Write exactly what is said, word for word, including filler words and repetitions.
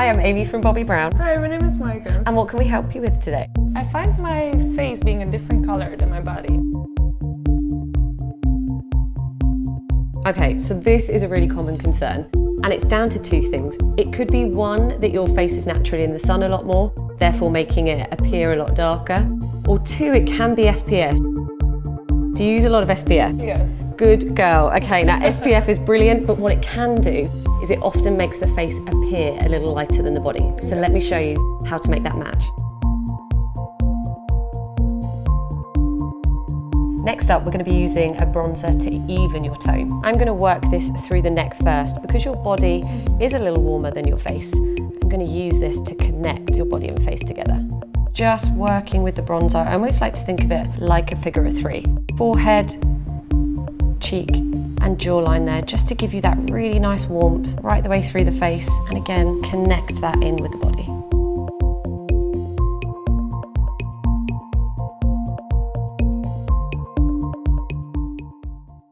Hi, I'm Amy from Bobbi Brown. Hi, my name is Margo. And what can we help you with today? I find my face being a different colour than my body. Okay, so this is a really common concern, and it's down to two things. It could be one, that your face is naturally in the sun a lot more, therefore making it appear a lot darker, or two, it can be S P F. Do you use a lot of S P F? Yes. Good girl. Okay, now S P F is brilliant, but what it can do is it often makes the face appear a little lighter than the body. So let me show you how to make that match. Next up, we're going to be using a bronzer to even your tone. I'm going to work this through the neck first because your body is a little warmer than your face. I'm going to use this to connect your body and face together. Just working with the bronzer, I almost like to think of it like a figure of three. Forehead, cheek and jawline there, just to give you that really nice warmth right the way through the face, and again connect that in with the body.